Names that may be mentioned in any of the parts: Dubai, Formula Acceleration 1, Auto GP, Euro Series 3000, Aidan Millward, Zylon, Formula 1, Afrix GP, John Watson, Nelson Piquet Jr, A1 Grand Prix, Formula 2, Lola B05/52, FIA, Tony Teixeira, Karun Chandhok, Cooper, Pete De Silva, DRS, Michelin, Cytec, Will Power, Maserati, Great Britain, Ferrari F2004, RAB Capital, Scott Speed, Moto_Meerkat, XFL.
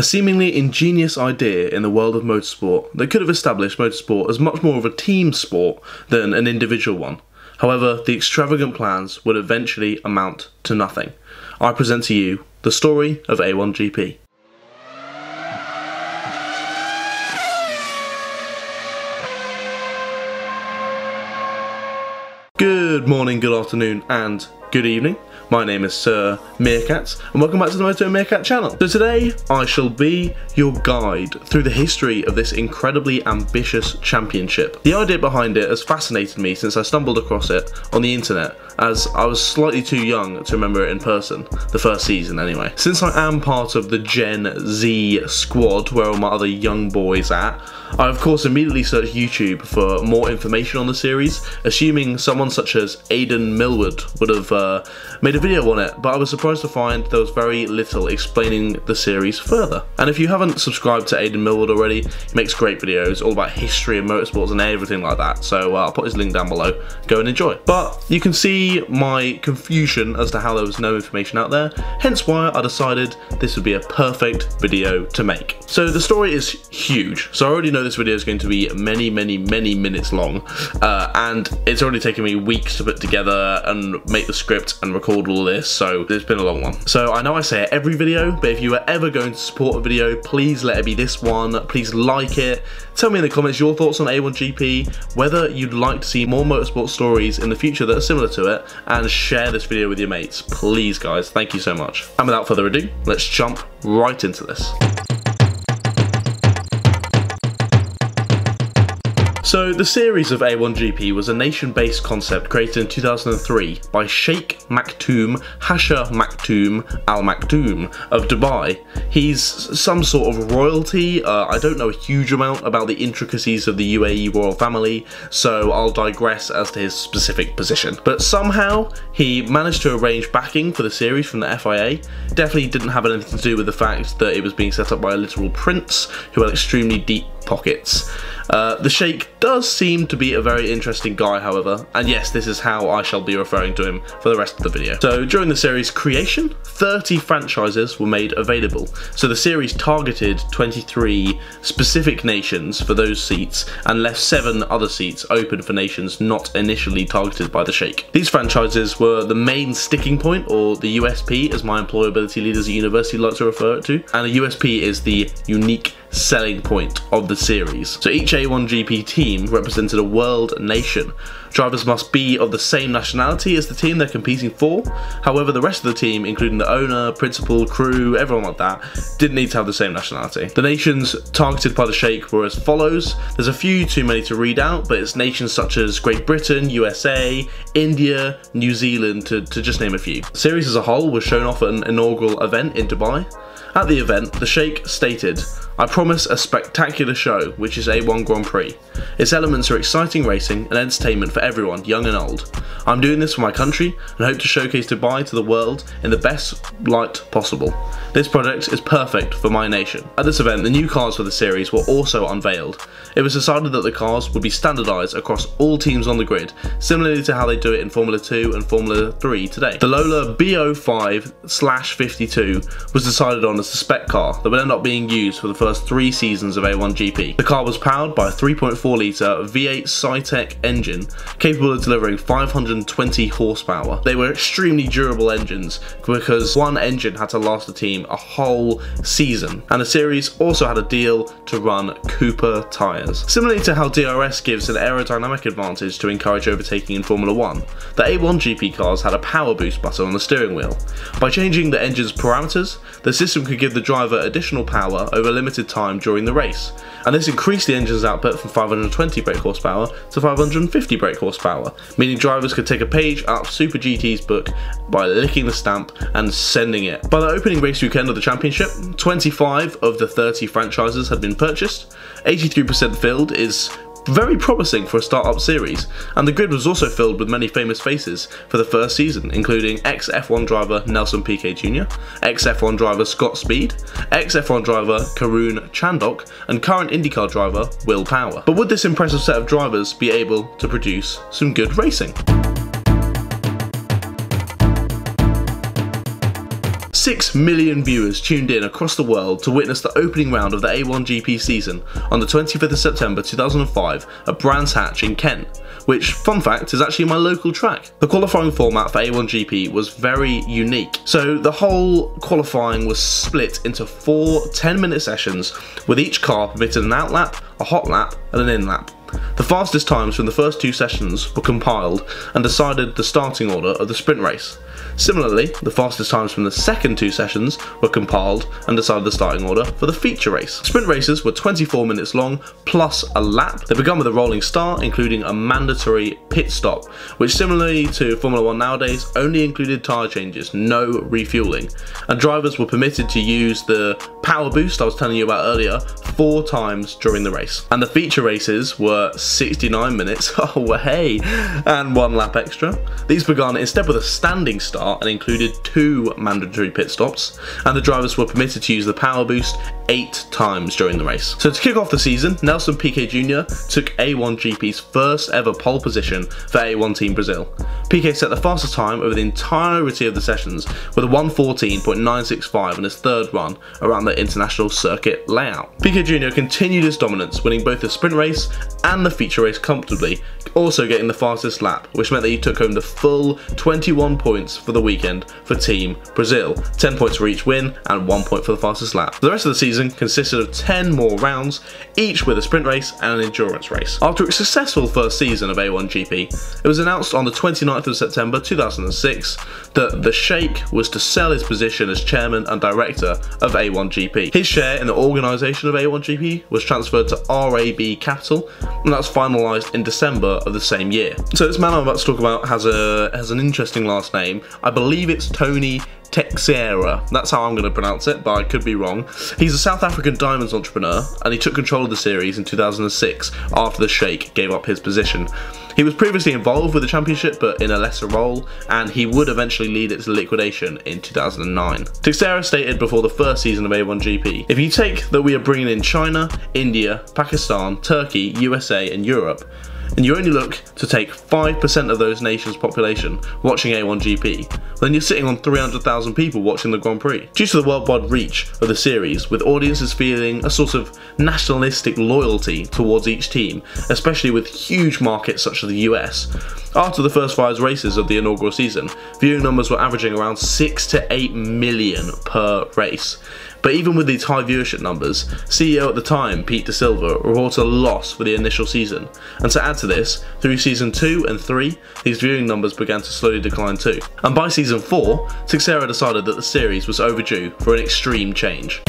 A seemingly ingenious idea in the world of motorsport that could have established motorsport as much more of a team sport than an individual one. However, the extravagant plans would eventually amount to nothing. I present to you the story of A1GP. Good morning, good afternoon and good evening. My name is Sir Meerkat and welcome back to the Moto Meerkat channel. So today I shall be your guide through the history of this incredibly ambitious championship. The idea behind it has fascinated me since I stumbled across it on the internet, as I was slightly too young to remember it in person, the first season anyway. Since I am part of the Gen Z squad where all my other young boys at, I of course immediately searched YouTube for more information on the series, assuming someone such as Aidan Millward would have made a video on it, but I was surprised to find there was very little explaining the series further. And if you haven't subscribed to Aidan Millward already, he makes great videos all about history and motorsports and everything like that, so I'll put his link down below, go and enjoy. But you can see my confusion as to how there was no information out there, hence why I decided this would be a perfect video to make. So the story is huge, so I already know this video is going to be many minutes long, and it's already taken me weeks to put together and make the script and record all this, so it's been a long one. So I know I say it every video, but if you are ever going to support a video, please let it be this one. Please like it. Tell me in the comments your thoughts on A1GP, whether you'd like to see more motorsport stories in the future that are similar to it, and share this video with your mates. Please guys, thank you so much. And without further ado, let's jump right into this. So the series of A1GP was a nation-based concept created in 2003 by Sheikh Maktoum Hasher Maktoum Al Maktoum of Dubai. He's some sort of royalty. I don't know a huge amount about the intricacies of the UAE royal family, so I'll digress as to his specific position. But somehow he managed to arrange backing for the series from the FIA. Definitely didn't have anything to do with the fact that it was being set up by a literal prince who had extremely deep pockets. The Sheikh does seem to be a very interesting guy, however, and yes, this is how I shall be referring to him for the rest of the video. So during the series creation, 30 franchises were made available. So the series targeted 23 specific nations for those seats and left 7 other seats open for nations not initially targeted by the Sheikh. These franchises were the main sticking point, or the USP as my employability leaders at university like to refer it to, and a USP is the unique selling point of the series. So each A1GP team represented a world nation. Drivers must be of the same nationality as the team they're competing for. However, the rest of the team, including the owner, principal, crew, everyone like that, didn't need to have the same nationality. The nations targeted by the Sheikh were as follows. There's a few too many to read out, but it's nations such as Great Britain, USA, India, New Zealand, to just name a few. The series as a whole was shown off at an inaugural event in Dubai. At the event, the Sheikh stated, "I promise a spectacular show, which is A1 Grand Prix. Its elements are exciting racing and entertainment for everyone, young and old. I'm doing this for my country and hope to showcase Dubai to the world in the best light possible. This project is perfect for my nation." At this event, the new cars for the series were also unveiled. It was decided that the cars would be standardised across all teams on the grid, similarly to how they do it in Formula 2 and Formula 3 today. The Lola B05/52 was decided on as the spec car that would end up being used for the first 3 seasons of A1GP. The car was powered by a 3.4 litre V8 Cytec engine, capable of delivering 520 horsepower. They were extremely durable engines because one engine had to last the team a whole season, and the series also had a deal to run Cooper tyres. Similarly to how DRS gives an aerodynamic advantage to encourage overtaking in Formula 1, the A1GP cars had a power boost button on the steering wheel. By changing the engine's parameters, the system could give the driver additional power over limited time during the race, and this increased the engine's output from 520 brake horsepower to 550 brake horsepower, meaning drivers could take a page out of Super GT's book by licking the stamp and sending it. By the opening race weekend of the championship, 25 of the 30 franchises had been purchased. 83% filled is very promising for a start-up series, and the grid was also filled with many famous faces for the first season, including ex-F1 driver Nelson Piquet Jr, ex-F1 driver Scott Speed, ex-F1 driver Karun Chandhok, and current IndyCar driver Will Power. But would this impressive set of drivers be able to produce some good racing? 6 million viewers tuned in across the world to witness the opening round of the A1GP season on the 25th of September 2005 at Brands Hatch in Kent, which, fun fact, is actually my local track. The qualifying format for A1GP was very unique, so the whole qualifying was split into four 10-minute sessions, with each car permitted an out lap, a hot lap and an in lap. The fastest times from the first two sessions were compiled and decided the starting order of the sprint race. Similarly, the fastest times from the second two sessions were compiled and decided the starting order for the feature race. Sprint races were 24 minutes long plus a lap. They began with a rolling start, including a mandatory pit stop, which, similarly to Formula 1 nowadays, only included tyre changes, no refuelling. And drivers were permitted to use the power boost I was telling you about earlier 4 times during the race. And the feature races were 69 minutes, oh hey, and 1 lap extra. These began instead with a standing start and included 2 mandatory pit stops, and the drivers were permitted to use the power boost 8 times during the race. So to kick off the season, Nelson Piquet Jr took A1GP's first ever pole position for A1 Team Brazil. Piquet set the fastest time over the entirety of the sessions with a 1:14.965 in his third run around the international circuit layout. Piquet Jr continued his dominance, winning both the sprint race and the feature race comfortably, also getting the fastest lap, which meant that he took home the full 21 points for the weekend for Team Brazil, 10 points for each win and 1 point for the fastest lap. The rest of the season consisted of 10 more rounds, each with a sprint race and an endurance race. After a successful first season of A1GP, it was announced on the 29th of September 2006 that the Sheikh was to sell his position as chairman and director of A1GP. His share in the organisation of A1GP was transferred to RAB Capital, and that's finalised in December of the same year. So this man I'm about to talk about has an interesting last name. I believe it's Tony Teixeira. That's how I'm going to pronounce it, but I could be wrong. He's a South African diamonds entrepreneur, and he took control of the series in 2006 after the Sheikh gave up his position. He was previously involved with the championship but in a lesser role, and he would eventually lead it to liquidation in 2009. Teixeira stated before the first season of A1GP, "If you take that we are bringing in China, India, Pakistan, Turkey, USA and Europe, and you only look to take 5% of those nations' population watching A1GP, then you're sitting on 300,000 people watching the Grand Prix." Due to the worldwide reach of the series, with audiences feeling a sort of nationalistic loyalty towards each team, especially with huge markets such as the US, after the first 5 races of the inaugural season, viewing numbers were averaging around 6 to 8 million per race. But even with these high viewership numbers, CEO at the time, Pete De Silva, reported a loss for the initial season. And to add to this, through season 2 and 3, these viewing numbers began to slowly decline too. And by season 4, Teixeira decided that the series was overdue for an extreme change.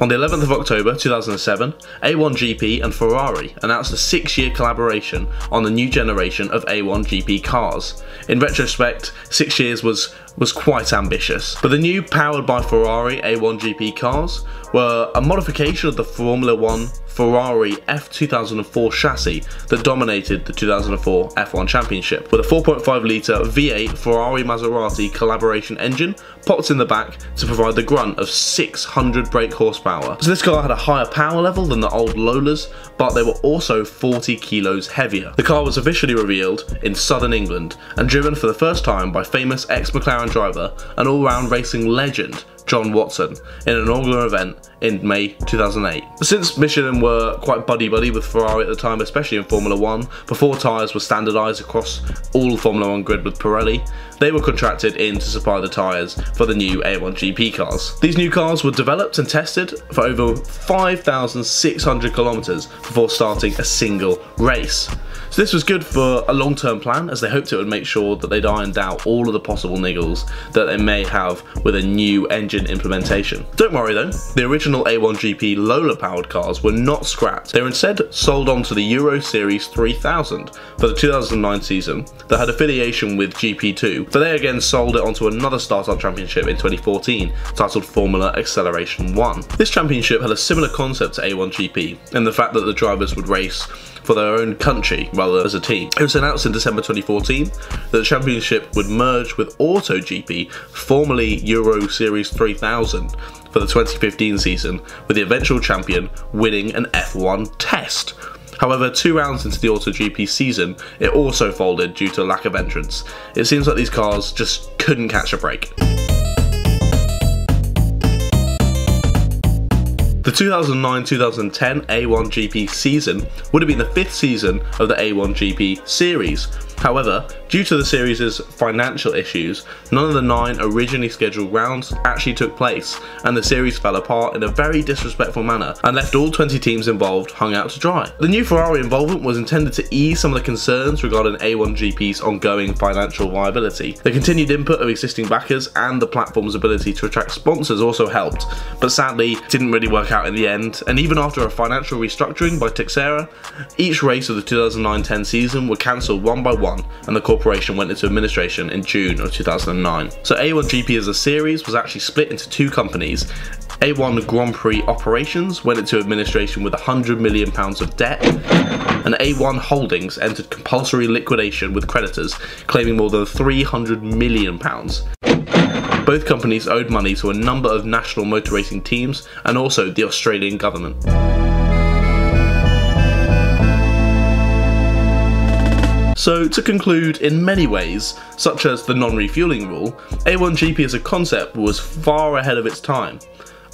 On the 11th of October 2007, A1GP and Ferrari announced a 6-year collaboration on the new generation of A1GP cars. In retrospect, 6 years was quite ambitious, but the new powered by Ferrari A1GP cars were a modification of the Formula 1 Ferrari F2004 chassis that dominated the 2004 F1 Championship, with a 4.5 litre V8 Ferrari Maserati collaboration engine popped in the back to provide the grunt of 600 brake horsepower. So this car had a higher power level than the old Lolas, but they were also 40 kilos heavier. The car was officially revealed in southern England and driven for the first time by famous ex-McLaren driver and all-round racing legend John Watson in an inaugural event in May 2008. Since Michelin were quite buddy-buddy with Ferrari at the time, especially in Formula 1, before tyres were standardised across all Formula 1 grid with Pirelli, they were contracted in to supply the tyres for the new A1GP cars. These new cars were developed and tested for over 5,600 kilometres before starting a single race. So this was good for a long-term plan, as they hoped it would make sure that they'd ironed out all of the possible niggles that they may have with a new engine implementation. Don't worry though, the original A1GP Lola-powered cars were not scrapped. They were instead sold on to the Euro Series 3000 for the 2009 season that had affiliation with GP2, but they again sold it onto another startup championship in 2014 titled Formula Acceleration 1. This championship had a similar concept to A1GP in the fact that the drivers would race for their own country rather than as a team. It was announced in December 2014 that the championship would merge with Auto GP, formerly Euro Series 3000, for the 2015 season, with the eventual champion winning an F1 test. However, 2 rounds into the Auto GP season, it also folded due to lack of entrants. It seems like these cars just couldn't catch a break. The 2009-2010 A1GP season would have been the 5th season of the A1GP series. However, due to the series' financial issues, none of the 9 originally scheduled rounds actually took place, and the series fell apart in a very disrespectful manner and left all 20 teams involved hung out to dry. The new Ferrari involvement was intended to ease some of the concerns regarding A1GP's ongoing financial viability. The continued input of existing backers and the platform's ability to attract sponsors also helped, but sadly didn't really work out in the end, and even after a financial restructuring by Teixeira, each race of the 2009-10 season were cancelled one by one, and the corporation went into administration in June of 2009. So A1GP as a series was actually split into 2 companies. A1 Grand Prix Operations went into administration with £100 million of debt, and A1 Holdings entered compulsory liquidation with creditors, claiming more than £300 million. Both companies owed money to a number of national motor racing teams and also the Australian government. So to conclude, in many ways, such as the non-refueling rule, A1GP as a concept was far ahead of its time.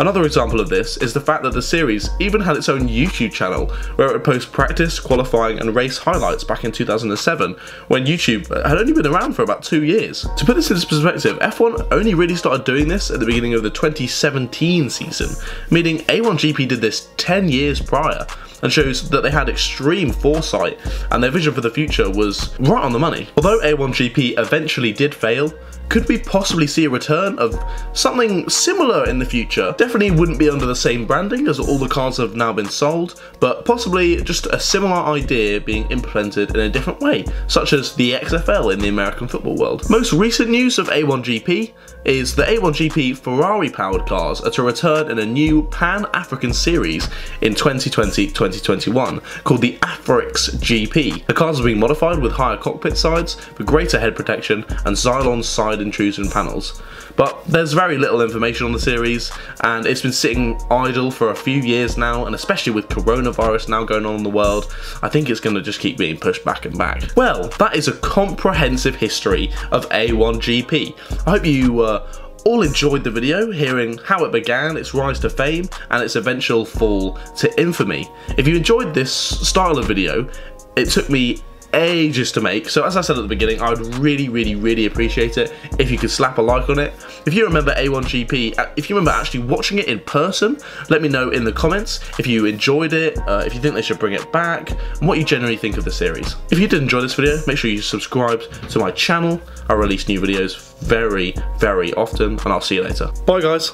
Another example of this is the fact that the series even had its own YouTube channel where it would post practice, qualifying and race highlights back in 2007 when YouTube had only been around for about 2 years. To put this into perspective, F1 only really started doing this at the beginning of the 2017 season, meaning A1GP did this 10 years prior, and shows that they had extreme foresight and their vision for the future was right on the money. Although A1GP eventually did fail, could we possibly see a return of something similar in the future? Definitely wouldn't be under the same branding as all the cars have now been sold, but possibly just a similar idea being implemented in a different way, such as the XFL in the American football world. Most recent news of A1GP is the A1GP Ferrari-powered cars are to return in a new Pan-African series in 2020-2021 called the Afrix GP. The cars are being modified with higher cockpit sides for greater head protection and Zylon side intrusion panels, but there's very little information on the series and it's been sitting idle for a few years now, and especially with coronavirus now going on in the world, I think it's going to just keep being pushed back and back. Well, that is a comprehensive history of A1GP. I hope you all enjoyed the video, hearing how it began, its rise to fame and its eventual fall to infamy. If you enjoyed this style of video, it took me ages to make, so as I said at the beginning, I would really appreciate it if you could slap a like on it. If you remember A1GP, if you remember actually watching it in person, let me know in the comments if you enjoyed it, if you think they should bring it back, and what you generally think of the series. If you did enjoy this video, make sure you subscribe to my channel. I release new videos very often, and I'll see you later. Bye guys.